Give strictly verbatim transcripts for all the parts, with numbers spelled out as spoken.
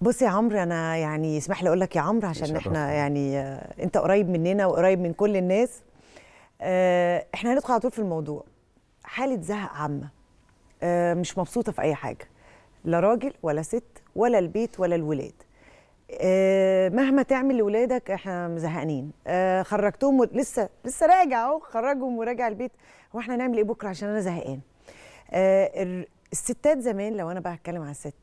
بصي يا عمرو، انا يعني يسمح لي اقول لك يا عمرو عشان احنا يعني انت قريب مننا وقريب من كل الناس. احنا هندخل على طول في الموضوع. حاله زهق عامه، مش مبسوطه في اي حاجه، لا راجل ولا ست ولا البيت ولا الولاد. مهما تعمل لولادك احنا مزهقانين. خرجتهم و... لسه لسه راجع اهو، خرجهم وراجع البيت، هو احنا هنعمل ايه بكره عشان انا زهقان. الستات زمان، لو انا بقى هتكلم على الست،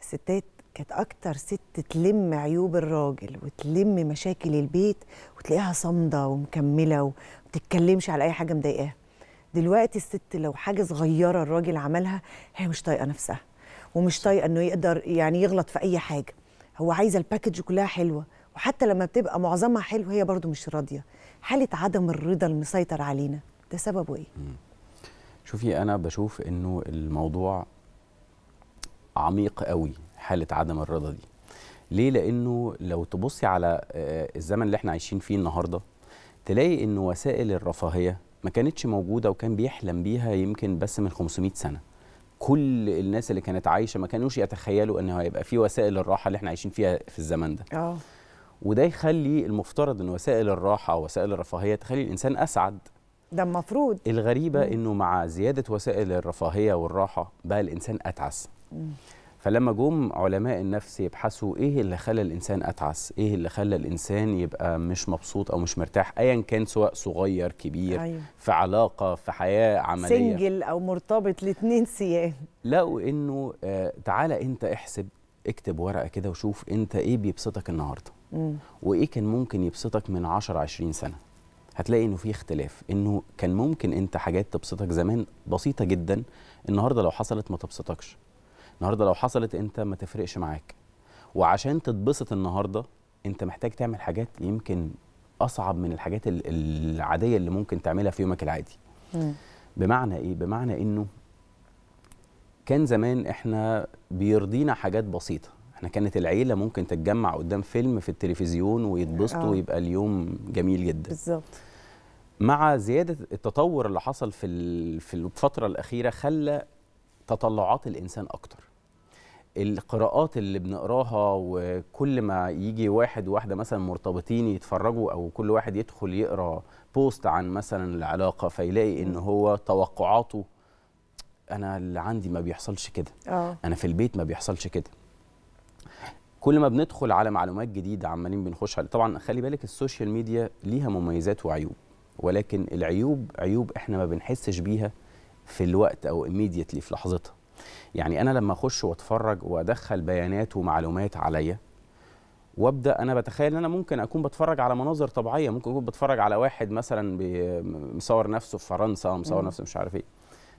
الستات كانت أكتر ست تلم عيوب الراجل وتلم مشاكل البيت، وتلاقيها صامدة ومكملة ومتتكلمش على أي حاجة مضايقاها. دلوقتي الست لو حاجة صغيرة الراجل عملها هي مش طايقة نفسها، ومش طايقة إنه يقدر يعني يغلط في أي حاجة. هو عايزة الباكج كلها حلوة، وحتى لما بتبقى معظمها حلو هي برضو مش راضية. حالة عدم الرضا المسيطر علينا ده سببه إيه؟ شوفي، أنا بشوف إنه الموضوع عميق قوي، حالة عدم الرضا دي. ليه؟ لأنه لو تبصي على الزمن اللي احنا عايشين فيه النهاردة، تلاقي إنه وسائل الرفاهية ما كانتش موجودة وكان بيحلم بيها يمكن بس من خمسمائة سنة. كل الناس اللي كانت عايشة ما كانوش يتخيلوا إنه هيبقى في وسائل الراحة اللي احنا عايشين فيها في الزمن ده. أوه. وده يخلي المفترض إن وسائل الراحة أو وسائل الرفاهية تخلي الإنسان أسعد، ده المفروض. الغريبة إنه مع زيادة وسائل الرفاهية والراحة بقى الإنسان أتعس. م. فلما جم علماء النفس يبحثوا ايه اللي خلى الانسان اتعس، ايه اللي خلى الانسان يبقى مش مبسوط او مش مرتاح ايا كان، سواء صغير كبير. أيوة. في علاقه، في حياه عمليه، سنجل او مرتبط، الاثنين سيان. لقوا انه آه تعالى انت احسب، اكتب ورقه كده وشوف انت ايه بيبسطك النهارده م. وايه كان ممكن يبسطك من عشرة عشرين سنه. هتلاقي انه في اختلاف، انه كان ممكن انت حاجات تبسطك زمان بسيطه جدا، النهارده لو حصلت ما تبسطكش، النهارده لو حصلت انت ما تفرقش معاك. وعشان تتبسط النهارده انت محتاج تعمل حاجات يمكن اصعب من الحاجات العاديه اللي ممكن تعملها في يومك العادي. م. بمعنى ايه؟ بمعنى انه كان زمان احنا بيرضينا حاجات بسيطه، احنا كانت العيله ممكن تتجمع قدام فيلم في التلفزيون ويتبسطوا ويبقى اليوم جميل جدا. بالظبط. مع زياده التطور اللي حصل في في الفتره الاخيره، خلى تطلعات الانسان اكتر. القراءات اللي بنقراها، وكل ما يجي واحد وواحده مثلا مرتبطين يتفرجوا، او كل واحد يدخل يقرا بوست عن مثلا العلاقه، فيلاقي ان هو توقعاته، انا اللي عندي ما بيحصلش كده، أوه. انا في البيت ما بيحصلش كده. كل ما بندخل على معلومات جديده عمالين بنخش على، طبعا خلي بالك السوشيال ميديا ليها مميزات وعيوب، ولكن العيوب عيوب احنا ما بنحسش بيها في الوقت او immediately في لحظتها. يعني انا لما اخش واتفرج وادخل بيانات ومعلومات عليا، وابدا انا بتخيل ان انا ممكن اكون بتفرج على مناظر طبيعيه، ممكن اكون بتفرج على واحد مثلا مصور نفسه في فرنسا، مصور نفسه مش عارف ايه.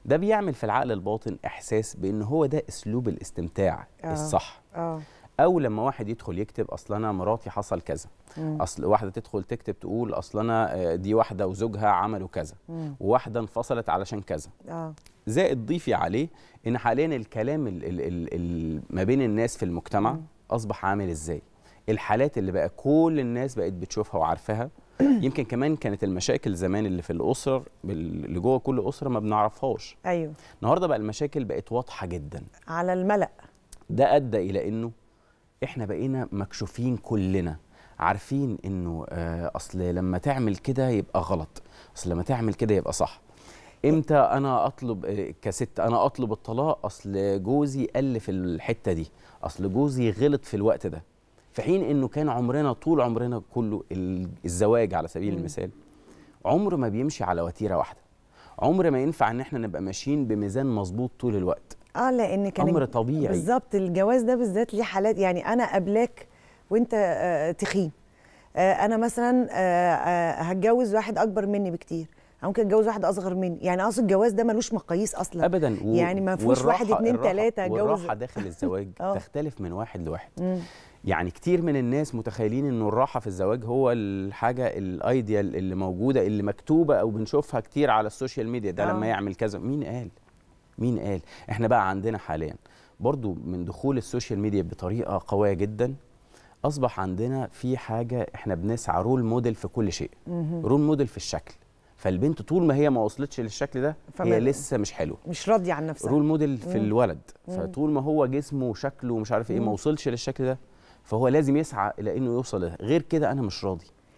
ده بيعمل في العقل الباطن احساس بان هو ده اسلوب الاستمتاع أوه. الصح. أوه. او لما واحد يدخل يكتب اصل انا مراتي حصل كذا، مم. اصل واحده تدخل تكتب تقول اصل انا دي واحده وزوجها عملوا كذا، مم. وواحده انفصلت علشان كذا. اه زائد ضيفي عليه ان حاليا الكلام ال ال ال ال ما بين الناس في المجتمع مم. اصبح عامل ازاي، الحالات اللي بقى كل الناس بقت بتشوفها وعارفاها. يمكن كمان كانت المشاكل زمان اللي في الاسر اللي جوه كل اسره ما بنعرفهاش. ايوه. النهارده بقى المشاكل بقت واضحه جدا على الملأ. ده ادى الى انه احنا بقينا مكشوفين، كلنا عارفين انه اصل لما تعمل كده يبقى غلط، اصل لما تعمل كده يبقى صح. امتى انا اطلب كست انا اطلب الطلاق؟ اصل جوزي قل في الحته دي، اصل جوزي غلط في الوقت ده. في حين انه كان عمرنا طول عمرنا كله الزواج على سبيل المثال عمر ما بيمشي على وتيره واحده، عمر ما ينفع ان احنا نبقى ماشيين بميزان مظبوط طول الوقت. اه لان كان امر طبيعي. بالظبط. الجواز ده بالذات ليه حالات، يعني انا قابلاك وانت آه تخين، آه انا مثلا آه آه هتجوز واحد اكبر مني بكتير، ممكن اتجوز واحد اصغر مني. يعني اقصد الجواز ده ملوش مقاييس اصلا ابدا، و... يعني ما فيهوش واحد اتنين تلاته. الجواز والراحه داخل الزواج تختلف من واحد لواحد. مم. يعني كتير من الناس متخيلين انه الراحه في الزواج هو الحاجه الايديال اللي موجوده اللي مكتوبه او بنشوفها كتير على السوشيال ميديا، ده أوه. لما يعمل كذا. مين قال؟ مين قال؟ احنا بقى عندنا حاليا برضو من دخول السوشيال ميديا بطريقه قويه جدا، اصبح عندنا في حاجه احنا بنسعى رول موديل في كل شيء، رول موديل في الشكل، فالبنت طول ما هي ما وصلتش للشكل ده هي لسه مش حلوه، مش راضيه عن نفسها، رول موديل في مم. الولد. فطول ما هو جسمه وشكله ومش عارف ايه ما وصلش للشكل ده، فهو لازم يسعى الى انه يوصل لها، غير كده انا مش راضي.